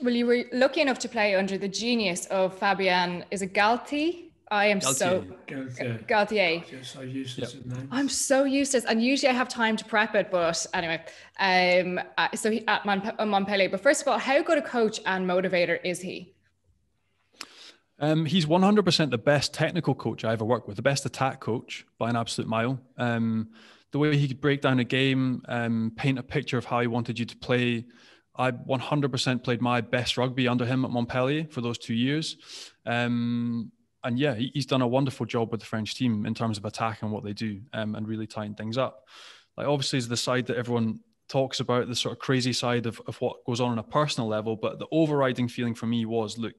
Well, you were lucky enough to play under the genius of Fabien, is it Galthié? I am Galthié. Galthié. You're so useless at names. I'm so useless, and usually I have time to prep it, but anyway. So he, at Montpellier. But first of all, how good a coach and motivator is he? He's 100% the best technical coach I ever worked with, the best attack coach by an absolute mile. The way he could break down a game, paint a picture of how he wanted you to play. I 100% played my best rugby under him at Montpellier for those 2 years. And yeah, he's done a wonderful job with the French team in terms of attack and what they do, and really tying things up. Like, obviously, it's the side that everyone talks about, the sort of crazy side of what goes on a personal level. But the overriding feeling for me was, look,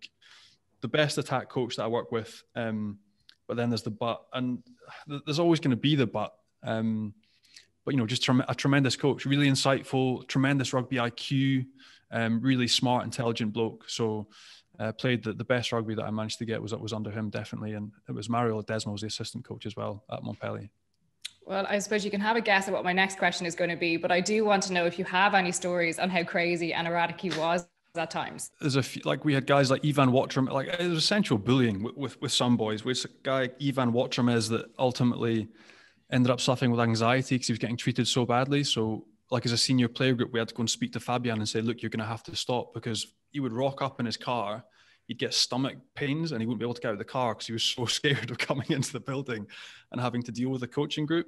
the best attack coach that I work with, but then there's the but. And there's always going to be the but. But, you know, just a tremendous coach, really insightful, tremendous rugby IQ, really smart, intelligent bloke. So played the best rugby that I managed to get was under him, definitely. And it was Mario Ledesmo was the assistant coach as well at Montpellier. Well, I suppose you can have a guess at what my next question is going to be, but I do want to know if you have any stories on how crazy and erratic he was at times. There's a few, like we had guys like Iván Watremez, like it was essential bullying with some boys. We had a guy like Iván Watremez that ultimately ended up suffering with anxiety because he was getting treated so badly. So like as a senior player group, we had to go and speak to Fabien and say, look, you're going to have to stop, because he would rock up in his car, he'd get stomach pains and he wouldn't be able to get out of the car because he was so scared of coming into the building and having to deal with the coaching group.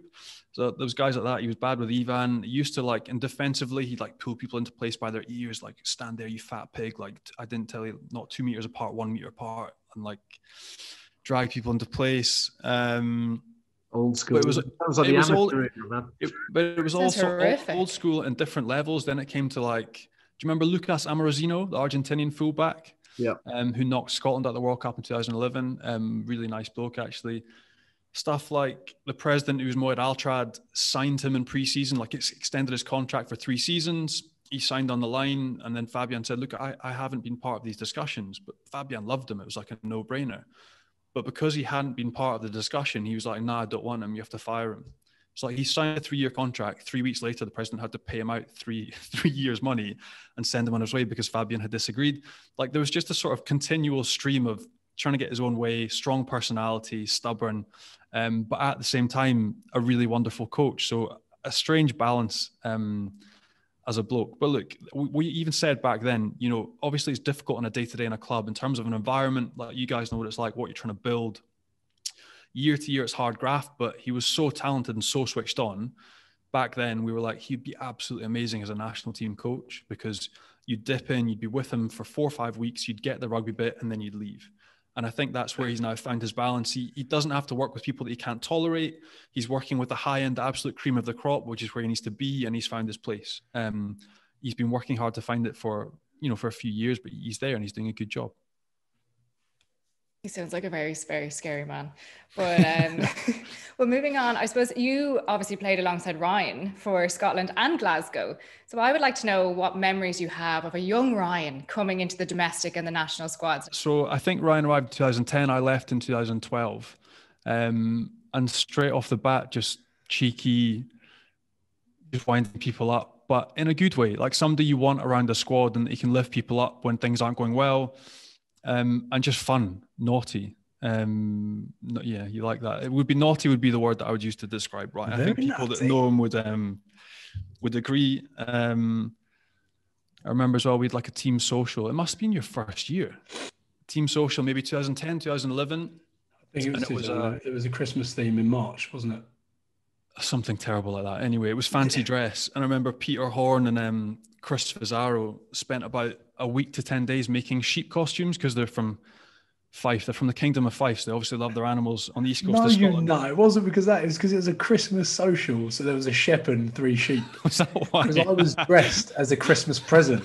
So there was guys like that. He was bad with Ivan. He used to like, and defensively, he'd like pull people into place by their ears, like, stand there, you fat pig. Like, I didn't tell you, not 2 meters apart, 1 meter apart, and like drag people into place. Old school. But it was also old school and different levels. Then it came to like, do you remember Lucas Amorozino, the Argentinian fullback? Yeah. Who knocked Scotland at the World Cup in 2011. Really nice bloke, actually. Stuff like the president, who was Mohed Altrad, signed him in pre-season. Like, it's extended his contract for 3 seasons. He signed on the line, and then Fabien said, look, I haven't been part of these discussions, but Fabien loved him. It was like a no-brainer. But because he hadn't been part of the discussion, he was like, nah, I don't want him. You have to fire him. So like, he signed a 3-year contract. 3 weeks later, the president had to pay him out three years' money and send him on his way because Fabien had disagreed. Like, there was just a sort of continual stream of trying to get his own way, strong personality, stubborn, but at the same time, a really wonderful coach. So a strange balance as a bloke. But look, we even said back then, you know, obviously it's difficult on a day-to-day in a club in terms of an environment. Like, you guys know what it's like, what you're trying to build. Year to year, it's hard graft, but he was so talented and so switched on. Back then, we were like, he'd be absolutely amazing as a national team coach, because you'd dip in, you'd be with him for 4 or 5 weeks, you'd get the rugby bit, and then you'd leave. And I think that's where he's now found his balance. He doesn't have to work with people that he can't tolerate. He's working with the high end, the absolute cream of the crop, which is where he needs to be, and he's found his place. He's been working hard to find it for, you know, for a few years, but he's there and he's doing a good job. He sounds like a very, very scary man. But well, moving on, I suppose you obviously played alongside Ryan for Scotland and Glasgow. So I would like to know what memories you have of a young Ryan coming into the domestic and the national squads. So I think Ryan arrived in 2010. I left in 2012. And straight off the bat, just cheeky, just winding people up, but in a good way. Like somebody you want around the squad and that you can lift people up when things aren't going well. And just fun, naughty. Yeah, you like that. It would be naughty would be the word that I would use to describe Ryan. Very I think people naughty. That know him would agree. I remember as well, we had like a team social. It must have been your first year. Team social, maybe 2010, 2011. I think it was a Christmas theme in March, wasn't it? Something terrible like that. Anyway, it was fancy dress. And I remember Peter Horn and Chris Fusaro spent about a week to 10 days making sheep costumes, because they're from Fife. They're from the Kingdom of Fife. So they obviously love their animals on the east coast of Scotland. No, it wasn't because that. It was because it was a Christmas social. So there was a shepherd and 3 sheep. Was that why? Because I was dressed as a Christmas present.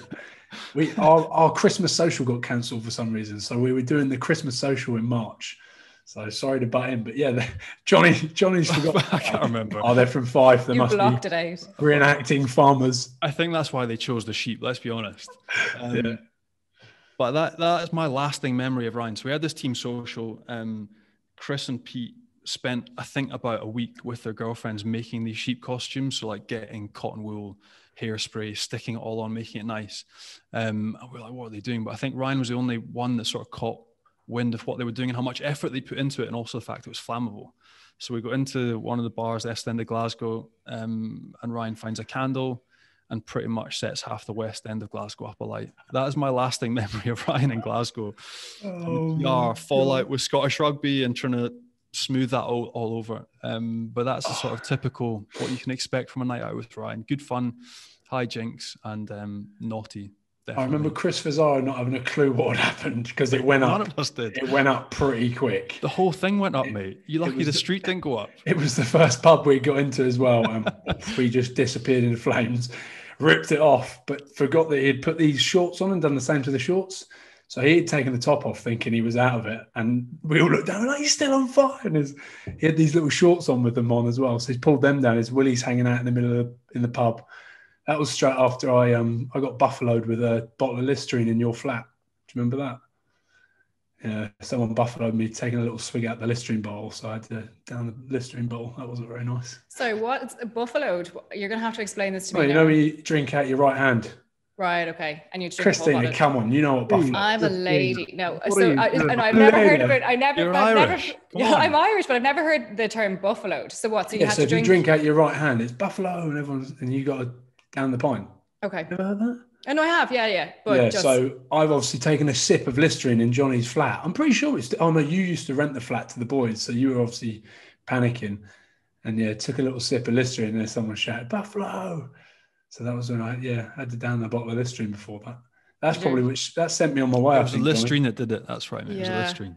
Our Christmas social got cancelled for some reason. So we were doing the Christmas social in March. So sorry to butt in, but yeah, Johnny's forgotten. I can't remember. Oh, they're from Fife. They must be reenacting farmers. I think that's why they chose the sheep. Let's be honest. Yeah. But that is my lasting memory of Ryan. So we had this team social. Chris and Pete spent, I think, about a week with their girlfriends making these sheep costumes. So like getting cotton wool, hairspray, sticking it all on, making it nice. And we're like, what are they doing? But I think Ryan was the only one that sort of caught wind of what they were doing and how much effort they put into it, and also the fact it was flammable. So we got into one of the bars, the East End of Glasgow, and Ryan finds a candle and pretty much sets half the West End of Glasgow up alight. That is my lasting memory of Ryan in Glasgow. Our fallout with Scottish rugby and trying to smooth that all over. But that's the sort of typical what you can expect from a night out with Ryan. Good fun, high jinks, and naughty. Definitely. I remember Chris Fusaro not having a clue what had happened because it went up. None of us did. It went up pretty quick. The whole thing went up, mate. You're lucky the street didn't go up. It was the first pub we got into as well. We just disappeared in flames, ripped it off, but forgot that he'd put these shorts on and done the same to the shorts. So he had taken the top off thinking he was out of it. And we all looked down, like, he's still on fire. And he had these little shorts on with them on as well. So he's pulled them down. His willies hanging out in the middle of in the pub. That was straight after I got buffaloed with a bottle of Listerine in your flat. Do you remember that? Yeah, someone buffaloed me taking a little swig out the Listerine bottle, so I had to down the Listerine bottle. That wasn't very nice. So what's buffaloed? You're going to have to explain this to me. You know when you drink out your right hand? Right, okay. And you drink Christina, the come on, you know what buffalo. I'm a lady. No, so I've never heard of it. I'm Irish, but I've never heard the term buffaloed. So what? So you have to drink. If you drink out your right hand, it's buffalo, and you got to down the pint. Okay. You heard that? And I have, yeah. But yeah, so I've obviously taken a sip of Listerine in Johnny's flat. I'm pretty sure it's... Oh, no, you used to rent the flat to the boys, so you were obviously panicking. And, yeah, took a little sip of Listerine and then someone shouted, Buffalo! So that was when I had to down the bottle of Listerine before that. That's probably... That sent me on my way, I think. It was Listerine that did it. That's right, mate. Yeah. It was Listerine.